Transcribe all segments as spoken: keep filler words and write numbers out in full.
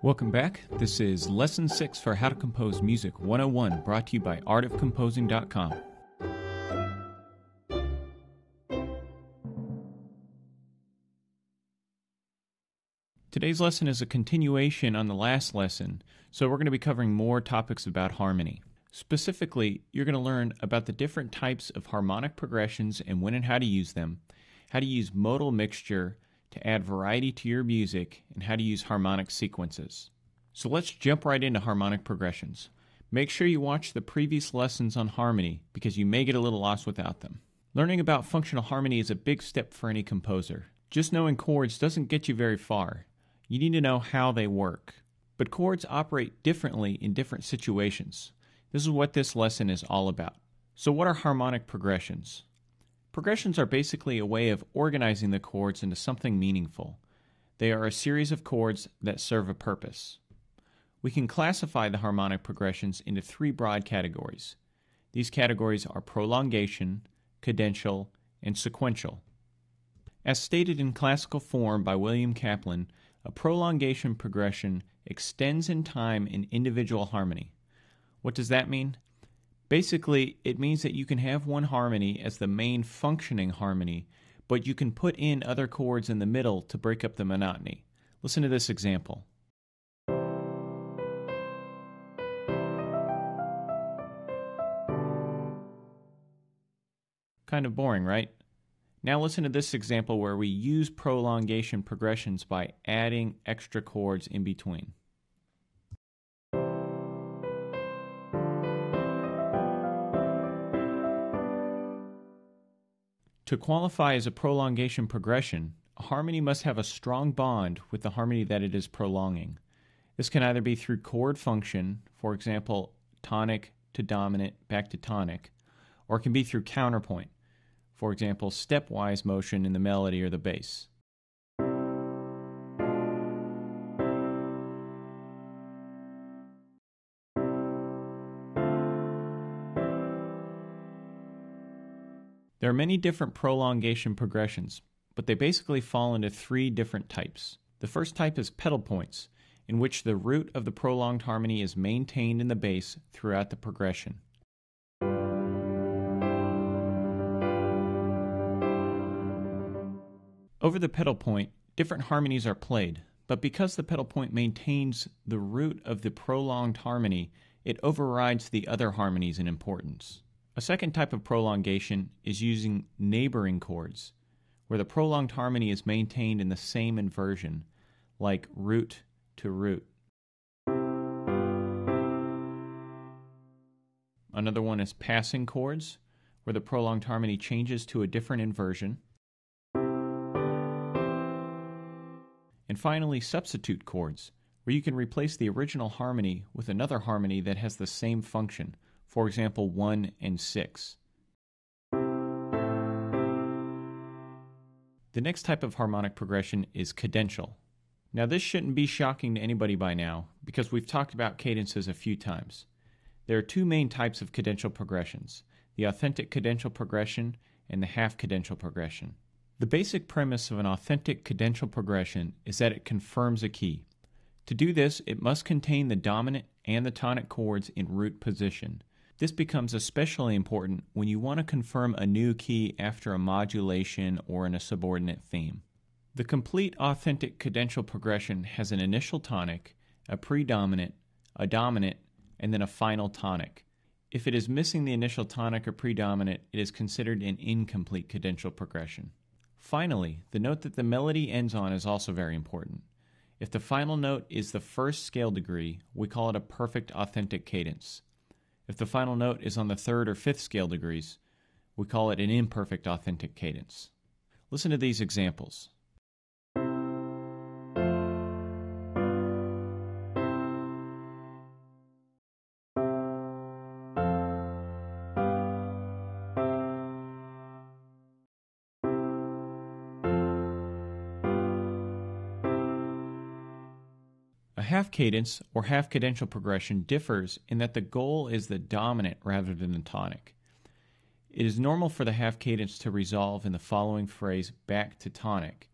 Welcome back. This is Lesson six for How to Compose Music one oh one, brought to you by art of composing dot com. Today's lesson is a continuation on the last lesson, so we're going to be covering more topics about harmony. Specifically, you're going to learn about the different types of harmonic progressions and when and how to use them, how to use modal mixture to add variety to your music, and how to use harmonic sequences. So let's jump right into harmonic progressions. Make sure you watch the previous lessons on harmony because you may get a little lost without them. Learning about functional harmony is a big step for any composer. Just knowing chords doesn't get you very far. You need to know how they work. But chords operate differently in different situations. This is what this lesson is all about. So what are harmonic progressions? Progressions are basically a way of organizing the chords into something meaningful. They are a series of chords that serve a purpose. We can classify the harmonic progressions into three broad categories. These categories are prolongation, cadential, and sequential. As stated in classical form by William Caplin, a prolongation progression extends in time an individual harmony. What does that mean? Basically, it means that you can have one harmony as the main functioning harmony, but you can put in other chords in the middle to break up the monotony. Listen to this example. Kind of boring, right? Now listen to this example where we use prolongation progressions by adding extra chords in between. To qualify as a prolongation progression, a harmony must have a strong bond with the harmony that it is prolonging. This can either be through chord function, for example, tonic to dominant, back to tonic, or it can be through counterpoint, for example, stepwise motion in the melody or the bass. There are many different prolongation progressions, but they basically fall into three different types. The first type is pedal points, in which the root of the prolonged harmony is maintained in the bass throughout the progression. Over the pedal point, different harmonies are played, but because the pedal point maintains the root of the prolonged harmony, it overrides the other harmonies in importance. A second type of prolongation is using neighboring chords, where the prolonged harmony is maintained in the same inversion, like root to root. Another one is passing chords, where the prolonged harmony changes to a different inversion. And finally, substitute chords, where you can replace the original harmony with another harmony that has the same function, for example, one and six. The next type of harmonic progression is cadential. Now this shouldn't be shocking to anybody by now, because we've talked about cadences a few times. There are two main types of cadential progressions, the authentic cadential progression and the half cadential progression. The basic premise of an authentic cadential progression is that it confirms a key. To do this, it must contain the dominant and the tonic chords in root position. This becomes especially important when you want to confirm a new key after a modulation or in a subordinate theme. The complete authentic cadential progression has an initial tonic, a predominant, a dominant, and then a final tonic. If it is missing the initial tonic or predominant, it is considered an incomplete cadential progression. Finally, the note that the melody ends on is also very important. If the final note is the first scale degree, we call it a perfect authentic cadence. If the final note is on the third or fifth scale degrees, we call it an imperfect authentic cadence. Listen to these examples. A half cadence or half cadential progression differs in that the goal is the dominant rather than the tonic. It is normal for the half cadence to resolve in the following phrase back to tonic,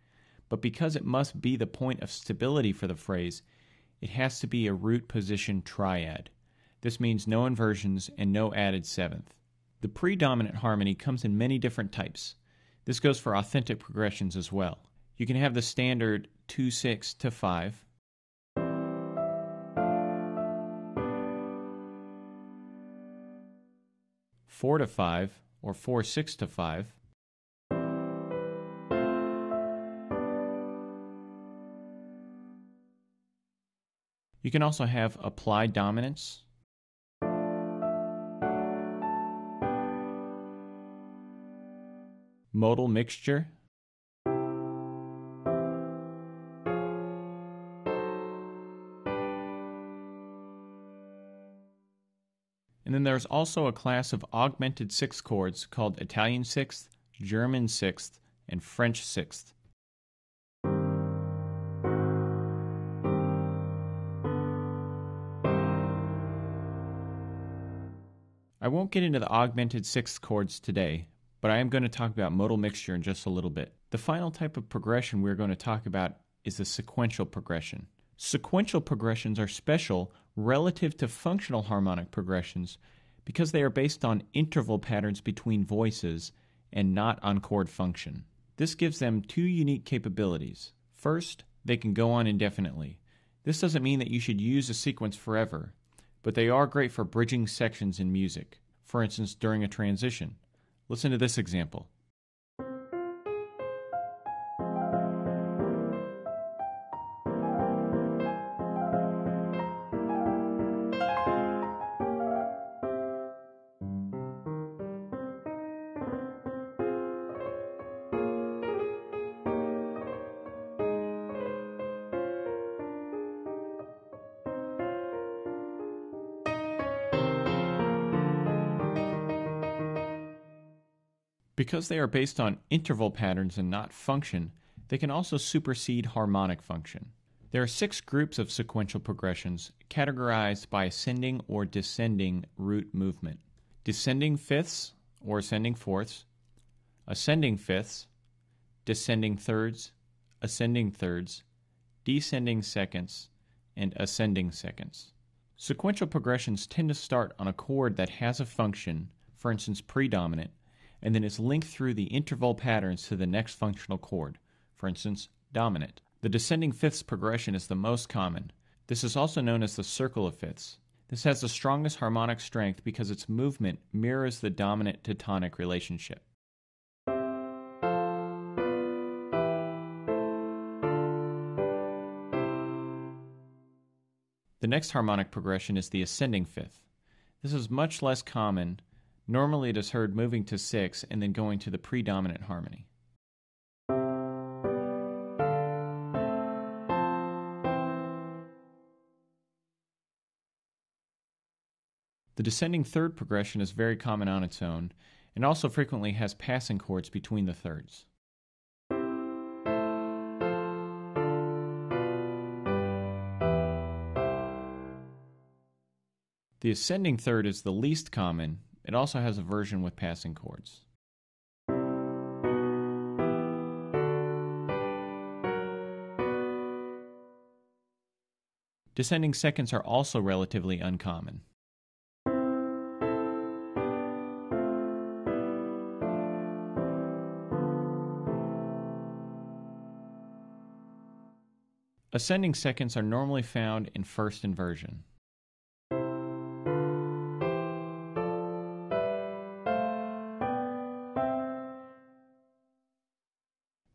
but because it must be the point of stability for the phrase, it has to be a root position triad. This means no inversions and no added seventh. The predominant harmony comes in many different types. This goes for authentic progressions as well. You can have the standard two six to five, four to five, or four six to five, You can also have applied dominance, modal mixture, and then there's also a class of augmented sixth chords called Italian sixth, German sixth, and French sixth. I won't get into the augmented sixth chords today, but I am going to talk about modal mixture in just a little bit. The final type of progression we're going to talk about is the sequential progression. Sequential progressions are special relative to functional harmonic progressions because they are based on interval patterns between voices and not on chord function. This gives them two unique capabilities. First, they can go on indefinitely. This doesn't mean that you should use a sequence forever, but they are great for bridging sections in music, for instance during a transition. Listen to this example. Because they are based on interval patterns and not function, they can also supersede harmonic function. There are six groups of sequential progressions categorized by ascending or descending root movement. Descending fifths or ascending fourths, ascending fifths, descending thirds, ascending thirds, descending seconds, and ascending seconds. Sequential progressions tend to start on a chord that has a function, for instance predominant, and then it's linked through the interval patterns to the next functional chord, for instance, dominant. The descending fifths progression is the most common. This is also known as the circle of fifths. This has the strongest harmonic strength because its movement mirrors the dominant to tonic relationship. The next harmonic progression is the ascending fifth. This is much less common. Normally it is heard moving to six and then going to the predominant harmony. The descending third progression is very common on its own and also frequently has passing chords between the thirds. The ascending third is the least common. It also has a version with passing chords. Descending seconds are also relatively uncommon. Ascending seconds are normally found in first inversion.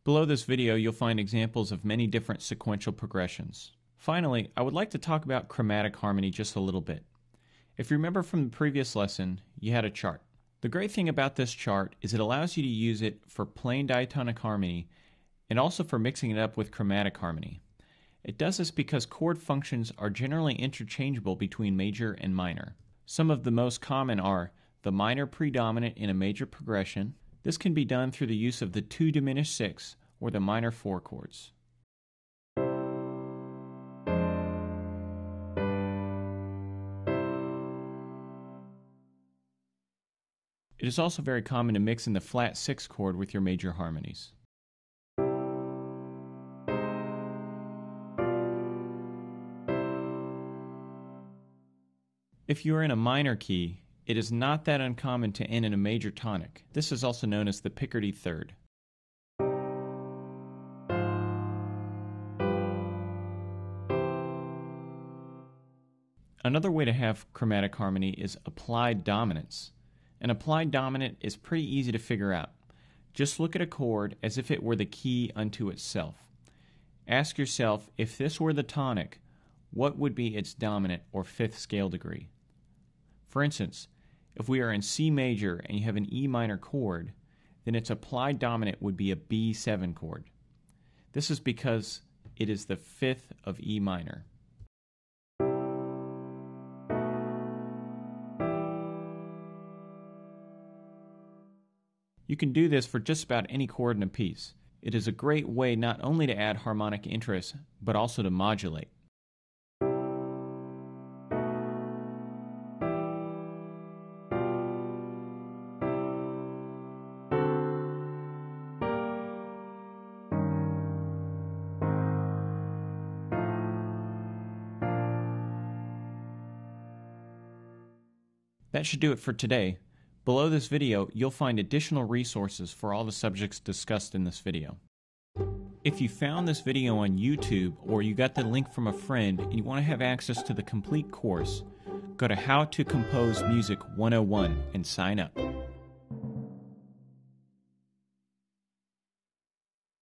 Below this video, you'll find examples of many different sequential progressions. Finally, I would like to talk about chromatic harmony just a little bit. If you remember from the previous lesson, you had a chart. The great thing about this chart is it allows you to use it for plain diatonic harmony and also for mixing it up with chromatic harmony. It does this because chord functions are generally interchangeable between major and minor. Some of the most common are the minor predominant in a major progression. This can be done through the use of the two diminished six or the minor four chords. It is also very common to mix in the flat six chord with your major harmonies. If you are in a minor key, it is not that uncommon to end in a major tonic. This is also known as the Picardy third. Another way to have chromatic harmony is applied dominance. An applied dominant is pretty easy to figure out. Just look at a chord as if it were the key unto itself. Ask yourself, if this were the tonic, what would be its dominant or fifth scale degree? For instance, if we are in C major and you have an E minor chord, then its applied dominant would be a B seven chord. This is because it is the fifth of E minor. You can do this for just about any chord in a piece. It is a great way not only to add harmonic interest, but also to modulate. That should do it for today. Below this video, you'll find additional resources for all the subjects discussed in this video. If you found this video on YouTube or you got the link from a friend and you want to have access to the complete course, go to How to Compose Music one oh one and sign up.